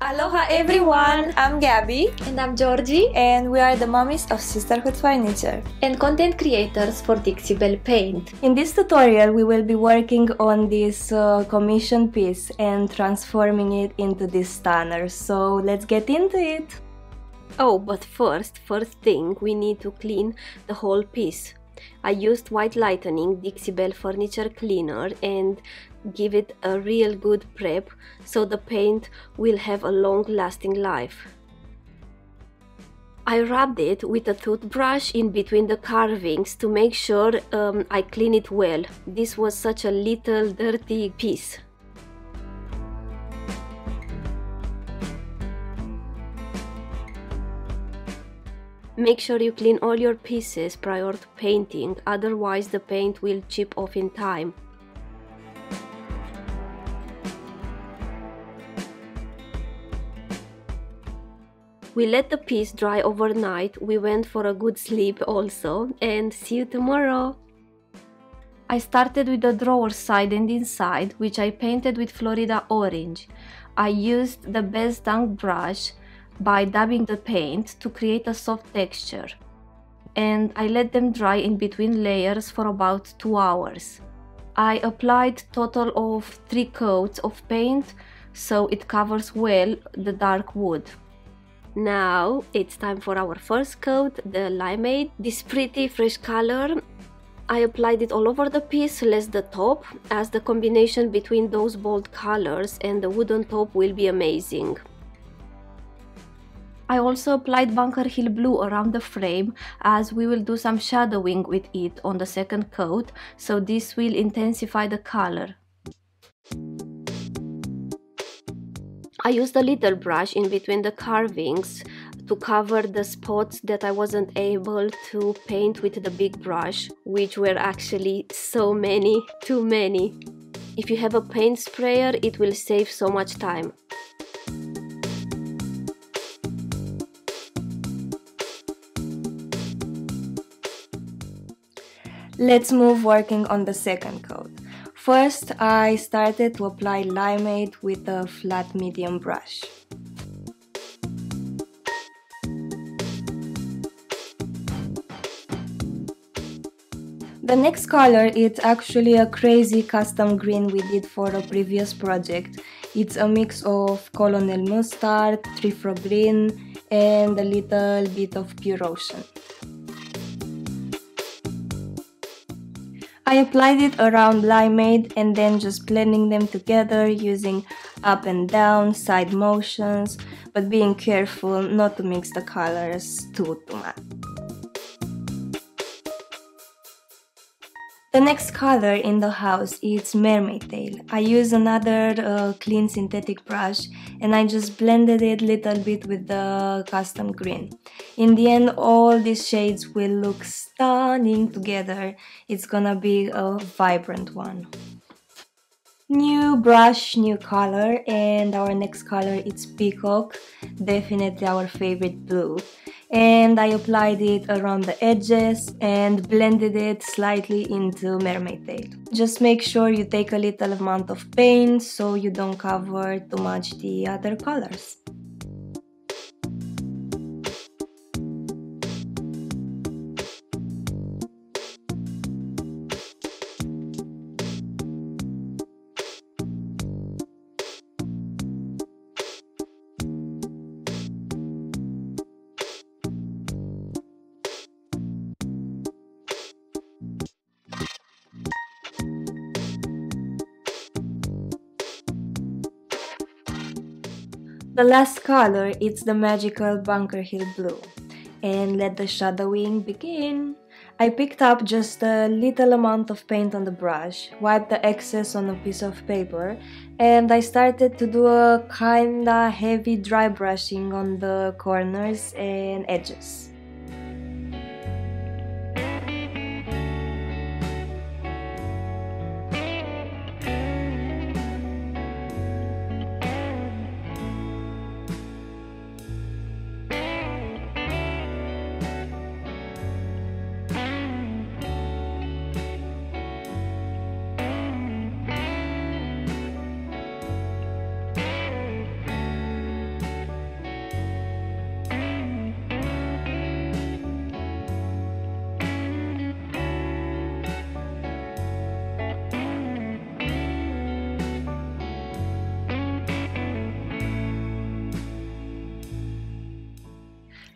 Aloha everyone! I'm Gabby and I'm Georgie and we are the mommies of Sisterhood Furniture and content creators for Dixie Belle Paint. In this tutorial we will be working on this commission piece and transforming it into this stunner, so let's get into it! Oh, but first thing we need to clean the whole piece. I used White Lightning Dixie Belle Furniture Cleaner and give it a real good prep so the paint will have a long lasting life. I rubbed it with a toothbrush in between the carvings to make sure I clean it well. This was such a little dirty piece. Make sure you clean all your pieces prior to painting, otherwise the paint will chip off in time. We let the piece dry overnight, we went for a good sleep also, and see you tomorrow! I started with the drawer side and inside, which I painted with Florida orange. I used the Best Dang brush by dabbing the paint to create a soft texture, and I let them dry in between layers for about 2 hours. I applied total of 3 coats of paint so it covers well the dark wood. Now it's time for our first coat, the Limeade. This pretty fresh color, I applied it all over the piece, less the top, as the combination between those bold colors and the wooden top will be amazing. I also applied Bunker Hill Blue around the frame, as we will do some shadowing with it on the second coat, so this will intensify the color. I used a little brush in between the carvings to cover the spots that I wasn't able to paint with the big brush, which were actually so many, too many. If you have a paint sprayer, it will save so much time. Let's move working on the second coat. First, I started to apply Limeade with a flat medium brush. The next color is actually a crazy custom green we did for a previous project. It's a mix of Colonel Mustard, Trefoil Green and a little bit of Pure Ocean. I applied it around Limeade and then just blending them together using up and down, side motions, but being careful not to mix the colors too much. The next color in the house is Mermaid Tail. I used another clean synthetic brush and I just blended it a little bit with the custom green. In the end, all these shades will look stunning together. It's gonna be a vibrant one. New brush, new color, and our next color is Peacock, definitely our favorite blue. And I applied it around the edges and blended it slightly into Mermaid Tail. Just make sure you take a little amount of paint so you don't cover too much the other colors. The last color is the magical Bunker Hill Blue, and let the shadowing begin! I picked up just a little amount of paint on the brush, wiped the excess on a piece of paper, and I started to do a kinda heavy dry brushing on the corners and edges.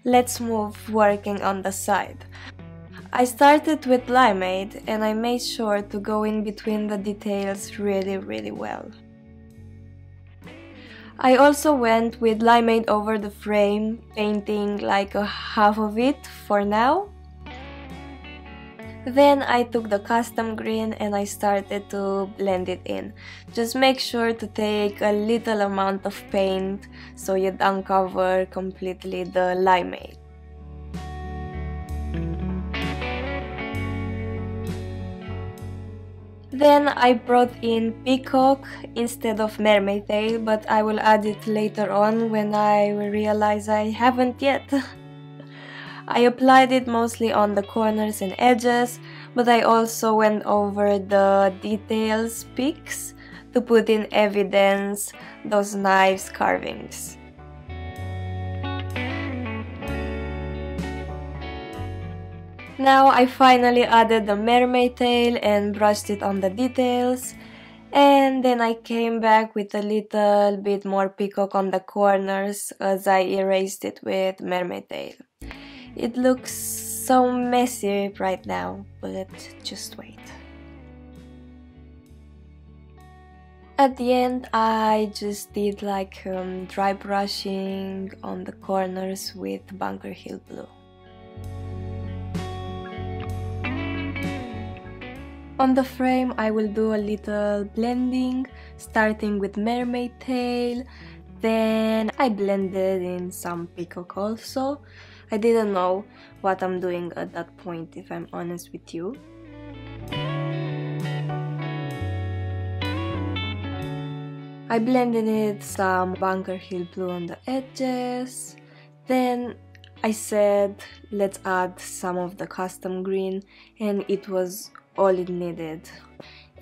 Let's move working on the side. I started with Limeade and I made sure to go in between the details really well. I also went with Limeade over the frame, painting like a half of it for now. Then I took the custom green and I started to blend it in. Just make sure to take a little amount of paint so you'd uncover completely the Limeade. Then I brought in Peacock instead of Mermaid Tail, but I will add it later on when I realize I haven't yet. I applied it mostly on the corners and edges, but I also went over the details peaks to put in evidence those knives carvings. Now I finally added the mermaid tail and brushed it on the details, and then I came back with a little bit more peacock on the corners as I erased it with mermaid tail. It looks so messy right now, but just wait. At the end, I just did like dry brushing on the corners with Bunker Hill Blue. On the frame, I will do a little blending, starting with mermaid tail, then I blended in some peacock also. I didn't know what I'm doing at that point, if I'm honest with you. I blended in some Bunker Hill Blue on the edges. Then I said, let's add some of the custom green, and it was all it needed.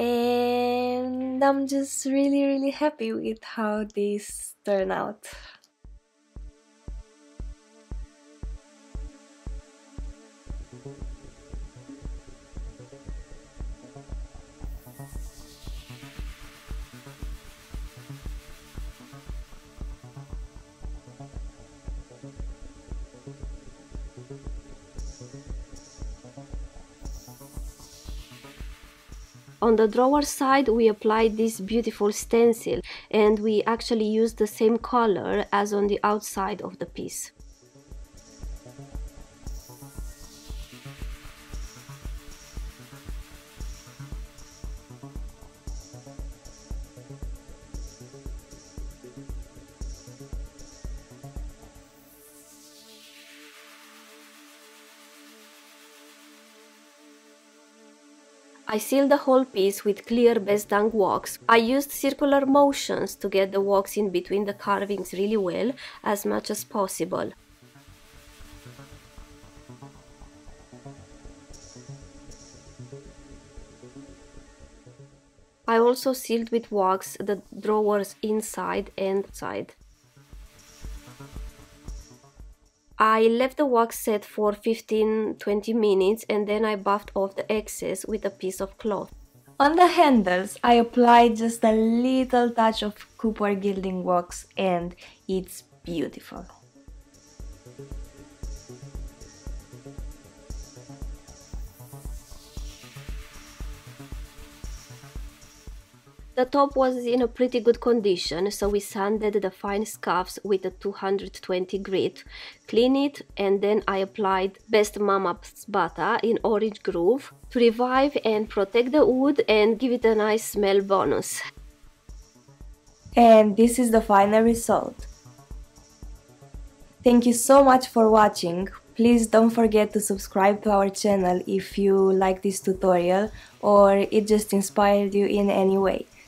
And I'm just really happy with how this turned out. On the drawer side, we applied this beautiful stencil, and we actually used the same color as on the outside of the piece. I sealed the whole piece with clear Best Dang wax. I used circular motions to get the wax in between the carvings really well, as much as possible. I also sealed with wax the drawers inside and outside. I left the wax set for 15–20 minutes and then I buffed off the excess with a piece of cloth. On the handles, I applied just a little touch of Cooper gilding wax and it's beautiful. The top was in a pretty good condition, so we sanded the fine scuffs with a 220 grit, cleaned it, and then I applied Best Mama's Butter in orange groove to revive and protect the wood and give it a nice smell bonus. And this is the final result. Thank you so much for watching. Please don't forget to subscribe to our channel if you like this tutorial or it just inspired you in any way.